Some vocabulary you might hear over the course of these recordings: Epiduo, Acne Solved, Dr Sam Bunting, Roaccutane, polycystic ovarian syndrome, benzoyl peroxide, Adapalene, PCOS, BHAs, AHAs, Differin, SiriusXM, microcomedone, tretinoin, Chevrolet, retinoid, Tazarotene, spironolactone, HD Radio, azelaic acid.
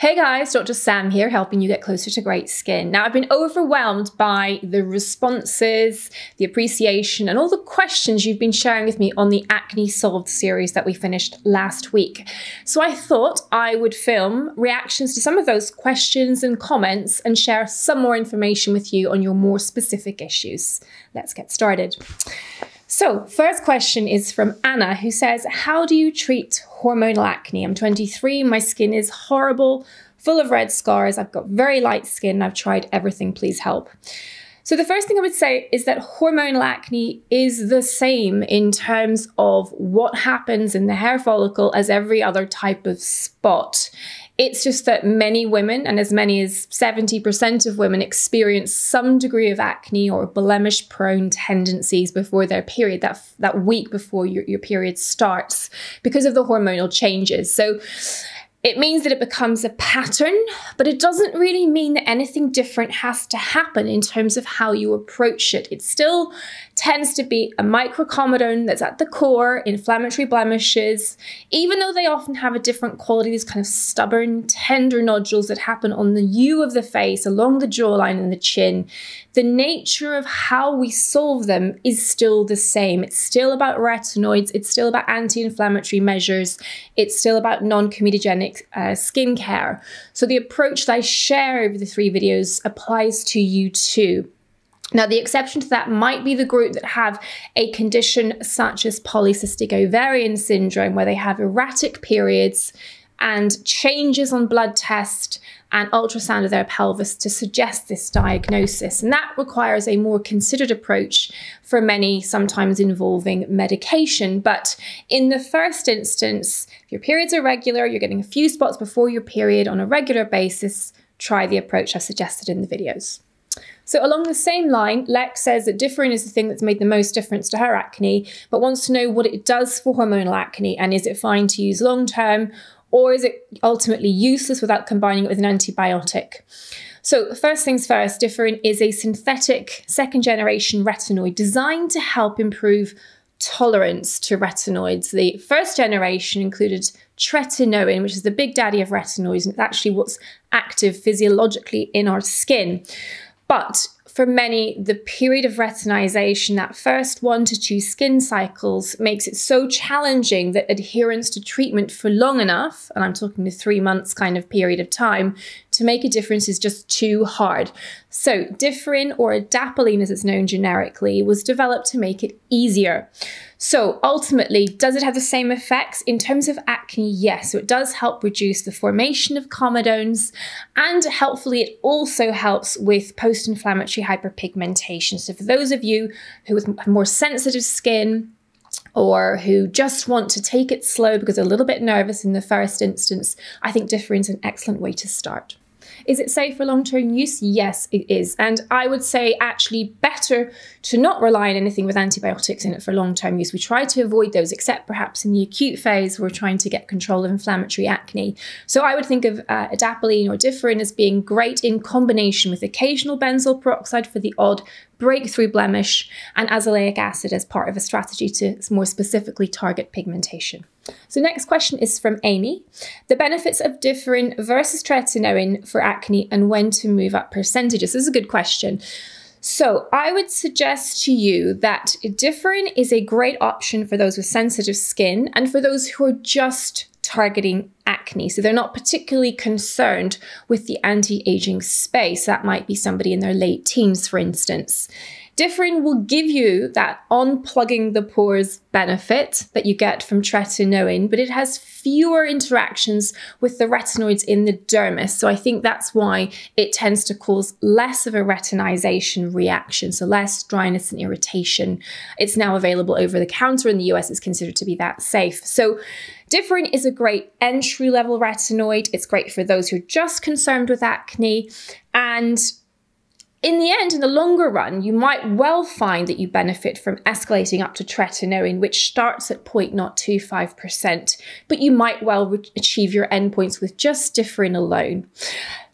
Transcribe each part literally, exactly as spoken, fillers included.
Hey guys, Doctor Sam here, helping you get closer to great skin. Now, I've been overwhelmed by the responses, the appreciation, and all the questions you've been sharing with me on the Acne Solved series that we finished last week. So I thought I would film reactions to some of those questions and comments and share some more information with you on your more specific issues. Let's get started. So first question is from Anna, who says, how do you treat hormonal acne? I'm twenty-three, my skin is horrible, full of red scars. I've got very light skin. I've tried everything, please help. So the first thing I would say is that hormonal acne is the same in terms of what happens in the hair follicle as every other type of spot. It's just that many women, and as many as seventy percent of women, experience some degree of acne or blemish-prone tendencies before their period, that, that week before your, your period starts, because of the hormonal changes. So it means that it becomes a pattern, but it doesn't really mean that anything different has to happen in terms of how you approach it. It still tends to be a microcomedone that's at the core, inflammatory blemishes, even though they often have a different quality, these kind of stubborn, tender nodules that happen on the U of the face, along the jawline and the chin. The nature of how we solve them is still the same. It's still about retinoids, it's still about anti-inflammatory measures, it's still about non-comedogenic uh, skincare. So the approach that I share over the three videos applies to you too. Now, the exception to that might be the group that have a condition such as polycystic ovarian syndrome, where they have erratic periods and changes on blood test and ultrasound of their pelvis to suggest this diagnosis. And that requires a more considered approach for many, sometimes involving medication. But in the first instance, if your periods are regular, you're getting a few spots before your period on a regular basis, try the approach I suggested in the videos. So along the same line, Lex says that Differin is the thing that's made the most difference to her acne, but wants to know what it does for hormonal acne and is it fine to use long-term, or is it ultimately useless without combining it with an antibiotic? So first things first, Differin is a synthetic second-generation retinoid designed to help improve tolerance to retinoids. The first generation included tretinoin, which is the big daddy of retinoids, and it's actually what's active physiologically in our skin. But for many, the period of retinization, that first one to two skin cycles, makes it so challenging that adherence to treatment for long enough, and I'm talking the three months kind of period of time, to make a difference is just too hard. So Differin, or Adapalene as it's known generically, was developed to make it easier. So ultimately, does it have the same effects? In terms of acne, yes. So it does help reduce the formation of comedones, and helpfully it also helps with post-inflammatory hyperpigmentation. So for those of you who have more sensitive skin, or who just want to take it slow because they're a little bit nervous in the first instance, I think Differin is an excellent way to start. Is it safe for long-term use? Yes, it is. And I would say actually better to not rely on anything with antibiotics in it for long-term use. We try to avoid those, except perhaps in the acute phase, we're trying to get control of inflammatory acne. So I would think of uh, Adapalene or Differin as being great in combination with occasional benzoyl peroxide for the odd breakthrough blemish, and azelaic acid as part of a strategy to more specifically target pigmentation. So next question is from Amy. The benefits of Differin versus tretinoin for acne and when to move up percentages. This is a good question. So I would suggest to you that Differin is a great option for those with sensitive skin and for those who are just targeting acne. So they're not particularly concerned with the anti-aging space. That might be somebody in their late teens, for instance. Differin will give you that unplugging the pores benefit that you get from tretinoin, but it has fewer interactions with the retinoids in the dermis. So I think that's why it tends to cause less of a retinization reaction, so less dryness and irritation. It's now available over the counter in the U S. It's considered to be that safe. So Differin is a great entry-level retinoid. It's great for those who are just concerned with acne. And in the end, in the longer run, you might well find that you benefit from escalating up to tretinoin, which starts at zero point zero two five percent, but you might well achieve your endpoints with just Differin alone.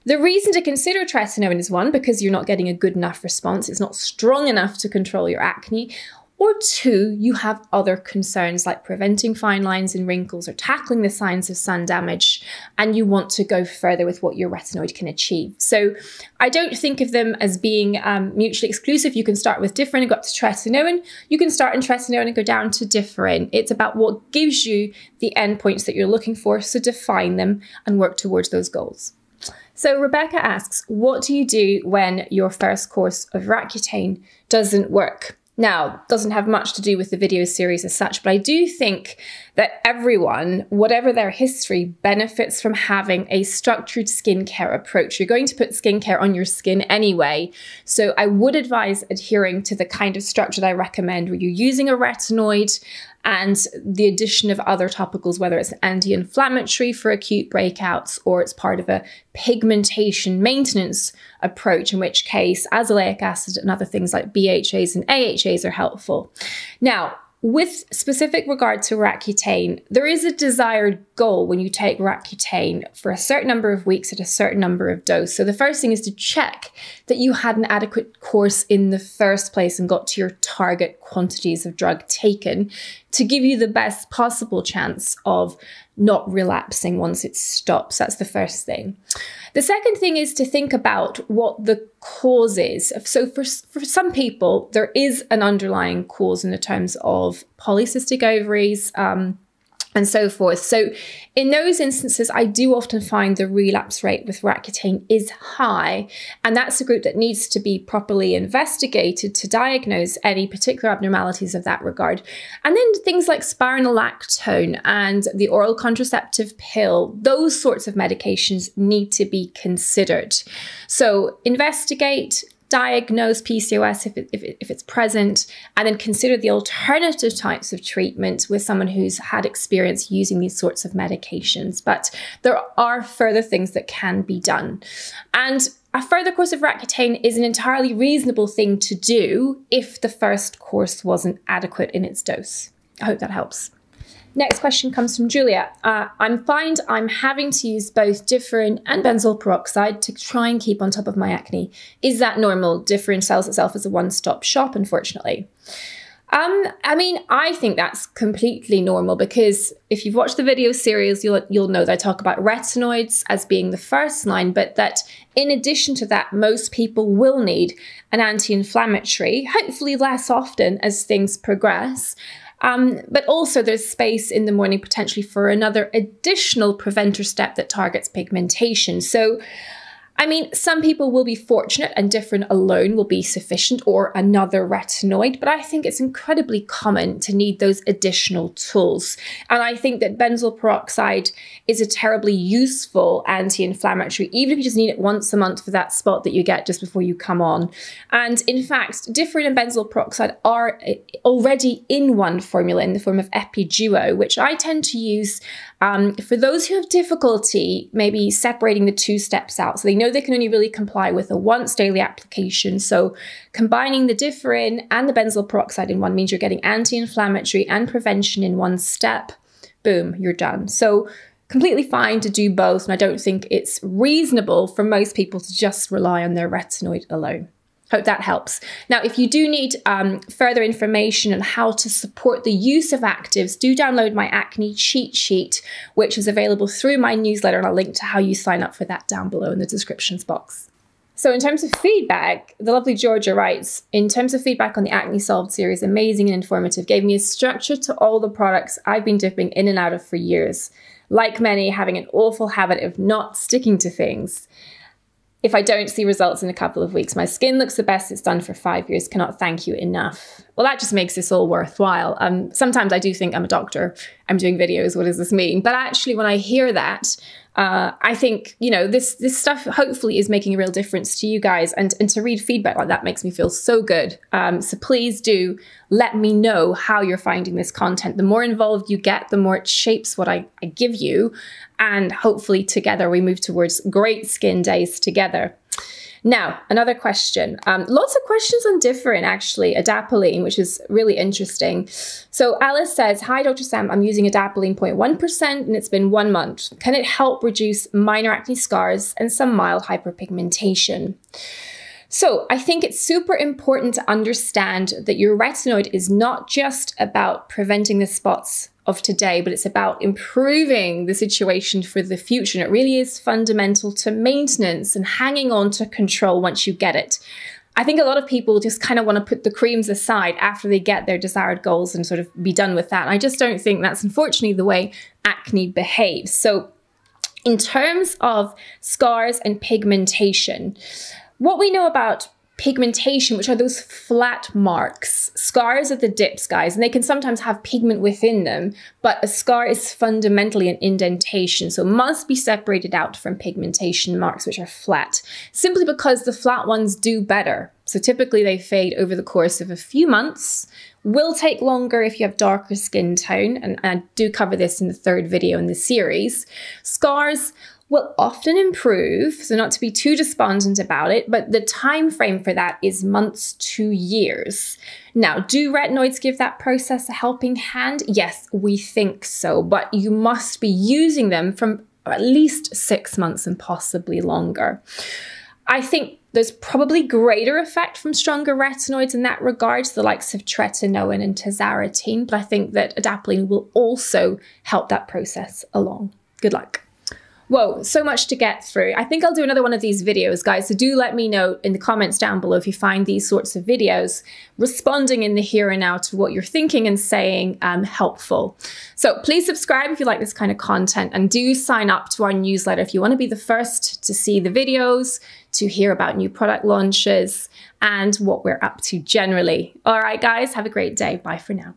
The reason to consider tretinoin is one, because you're not getting a good enough response. It's not strong enough to control your acne. or two, you have other concerns like preventing fine lines and wrinkles or tackling the signs of sun damage, and you want to go further with what your retinoid can achieve. So I don't think of them as being um, mutually exclusive. You can start with Differin and go up to tretinoin. You can start in tretinoin and go down to Differin. It's about what gives you the endpoints that you're looking for, so define them and work towards those goals. So Rebecca asks, what do you do when your first course of Roaccutane doesn't work? Now, doesn't have much to do with the video series as such, but I do think that everyone, whatever their history, benefits from having a structured skincare approach. You're going to put skincare on your skin anyway, so I would advise adhering to the kind of structure that I recommend, where you're using a retinoid and the addition of other topicals, whether it's anti-inflammatory for acute breakouts or it's part of a pigmentation maintenance approach, in which case azelaic acid and other things like B H As and A H As are helpful. Now, with specific regard to Roaccutane, there is a desired goal when you take Roaccutane for a certain number of weeks at a certain number of doses. So the first thing is to check that you had an adequate course in the first place and got to your target quantities of drug taken to give you the best possible chance of not relapsing once it stops. That's the first thing. The second thing is to think about what the cause is. So for, for some people, there is an underlying cause in the terms of polycystic ovaries, um, and so forth. So in those instances, I do often find the relapse rate with Roaccutane is high, and that's a group that needs to be properly investigated to diagnose any particular abnormalities of that regard. And then things like spironolactone and the oral contraceptive pill, those sorts of medications need to be considered. So investigate, diagnose P C O S if, it, if, it, if it's present, and then consider the alternative types of treatment with someone who's had experience using these sorts of medications. But there are further things that can be done. And a further course of Roaccutane is an entirely reasonable thing to do if the first course wasn't adequate in its dose. I hope that helps. Next question comes from Julia. Uh, I'm find I'm having to use both Differin and benzoyl peroxide to try and keep on top of my acne. Is that normal? Differin sells itself as a one-stop shop, unfortunately. Um, I mean, I think that's completely normal, because if you've watched the video series, you'll, you'll know that I talk about retinoids as being the first line, but that in addition to that, most people will need an anti-inflammatory, hopefully less often as things progress. Um, but also there's space in the morning potentially for another additional preventer step that targets pigmentation. So, I mean, some people will be fortunate and Differin alone will be sufficient, or another retinoid, but I think it's incredibly common to need those additional tools. And I think that benzoyl peroxide is a terribly useful anti-inflammatory, even if you just need it once a month for that spot that you get just before you come on. And in fact, Differin and benzoyl peroxide are already in one formula in the form of Epiduo, which I tend to use um, for those who have difficulty maybe separating the two steps out. So they know they can only really comply with a once daily application. So combining the Differin and the benzoyl peroxide in one means you're getting anti-inflammatory and prevention in one step. Boom, you're done. So completely fine to do both. And I don't think it's reasonable for most people to just rely on their retinoid alone. Hope that helps. Now, if you do need um, further information on how to support the use of actives, do download my acne cheat sheet, which is available through my newsletter, and I'll link to how you sign up for that down below in the descriptions box. So in terms of feedback, the lovely Georgia writes, in terms of feedback on the Acne Solved series, amazing and informative, gave me a structure to all the products I've been dipping in and out of for years. Like many, having an awful habit of not sticking to things. If I don't see results in a couple of weeks, my skin looks the best it's done for five years. Cannot thank you enough. Well, that just makes this all worthwhile. Um, sometimes I do think I'm a doctor. I'm doing videos. What does this mean? But actually, when I hear that, uh, I think, you know, this this stuff hopefully is making a real difference to you guys. And, and to read feedback like that makes me feel so good. Um, so please do let me know how you're finding this content. The more involved you get, the more it shapes what I, I give you. And hopefully together we move towards great skin days together. Now, another question. Um, lots of questions on Differin, actually, Adapalene, which is really interesting. So Alice says, hi, Doctor Sam, I'm using Adapalene zero point one percent and it's been one month. Can it help reduce minor acne scars and some mild hyperpigmentation? So I think it's super important to understand that your retinoid is not just about preventing the spots of today, but it's about improving the situation for the future. And it really is fundamental to maintenance and hanging on to control once you get it. I think a lot of people just kind of want to put the creams aside after they get their desired goals and sort of be done with that. And I just don't think that's unfortunately the way acne behaves. So in terms of scars and pigmentation, what we know about pigmentation, which are those flat marks, scars are the dips, guys, and they can sometimes have pigment within them, but a scar is fundamentally an indentation, so must be separated out from pigmentation marks, which are flat, simply because the flat ones do better. So typically they fade over the course of a few months, will take longer if you have darker skin tone, and I do cover this in the third video in the series. Scars will often improve, so not to be too despondent about it, but the time frame for that is months to years. Now, do retinoids give that process a helping hand? Yes, we think so, but you must be using them from at least six months and possibly longer. I think there's probably greater effect from stronger retinoids in that regard, the likes of tretinoin and tazarotene, but I think that adapalene will also help that process along. Good luck. Whoa, so much to get through. I think I'll do another one of these videos, guys, so do let me know in the comments down below if you find these sorts of videos, responding in the here and now to what you're thinking and saying, um, helpful. So please subscribe if you like this kind of content, and do sign up to our newsletter if you want to be the first to see the videos, to hear about new product launches, and what we're up to generally. All right, guys, have a great day. Bye for now.